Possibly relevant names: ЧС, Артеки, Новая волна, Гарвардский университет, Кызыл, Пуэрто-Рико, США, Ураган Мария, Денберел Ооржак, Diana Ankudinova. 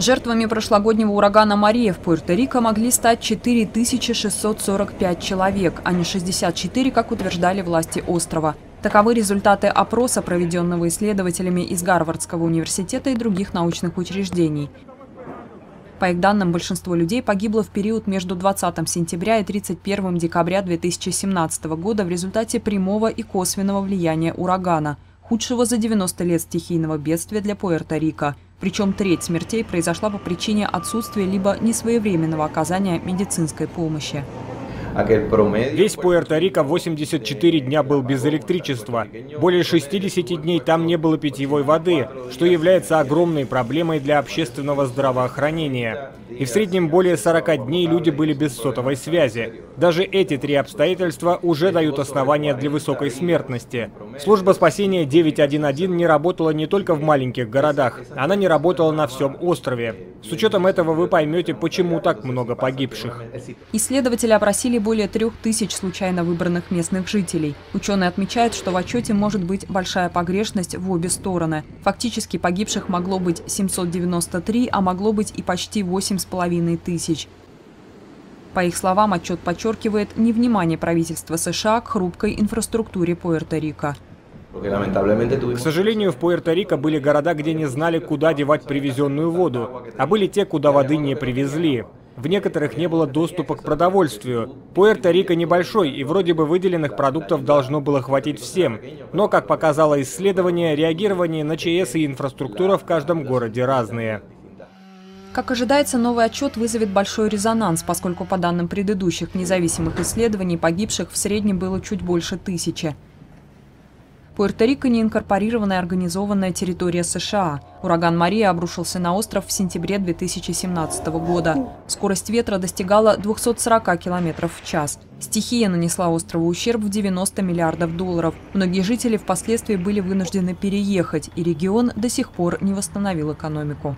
Жертвами прошлогоднего урагана Мария в Пуэрто-Рико могли стать 4645 человек, а не 64, как утверждали власти острова. Таковы результаты опроса, проведенного исследователями из Гарвардского университета и других научных учреждений. По их данным, большинство людей погибло в период между 20 сентября и 31 декабря 2017 года в результате прямого и косвенного влияния урагана, худшего за 90 лет стихийного бедствия для Пуэрто-Рико. Причем треть смертей произошла по причине отсутствия либо несвоевременного оказания медицинской помощи. Весь Пуэрто-Рико 84 дня был без электричества. Более 60 дней там не было питьевой воды, что является огромной проблемой для общественного здравоохранения. И в среднем более 40 дней люди были без сотовой связи. Даже эти три обстоятельства уже дают основания для высокой смертности. Служба спасения 911 не работала не только в маленьких городах, она не работала на всем острове. С учетом этого вы поймете, почему так много погибших. Исследователи опросили более 3000 случайно выбранных местных жителей. Ученые отмечают, что в отчете может быть большая погрешность в обе стороны. Фактически погибших могло быть 793, а могло быть и почти 8500. По их словам, отчет подчеркивает невнимание правительства США к хрупкой инфраструктуре Пуэрто-Рико. К сожалению, в Пуэрто-Рико были города, где не знали, куда девать привезенную воду, а были те, куда воды не привезли. В некоторых не было доступа к продовольствию. Пуэрто-Рико небольшой, и вроде бы выделенных продуктов должно было хватить всем. Но, как показало исследование, реагирование на ЧС и инфраструктура в каждом городе разные. Как ожидается, новый отчет вызовет большой резонанс, поскольку, по данным предыдущих независимых исследований, погибших в среднем было чуть больше 1000. Пуэрто-Рико – неинкорпорированная организованная территория США. Ураган Мария обрушился на остров в сентябре 2017 года. Скорость ветра достигала 240 км в час. Стихия нанесла острову ущерб в 90 миллиардов долларов. Многие жители впоследствии были вынуждены переехать, и регион до сих пор не восстановил экономику.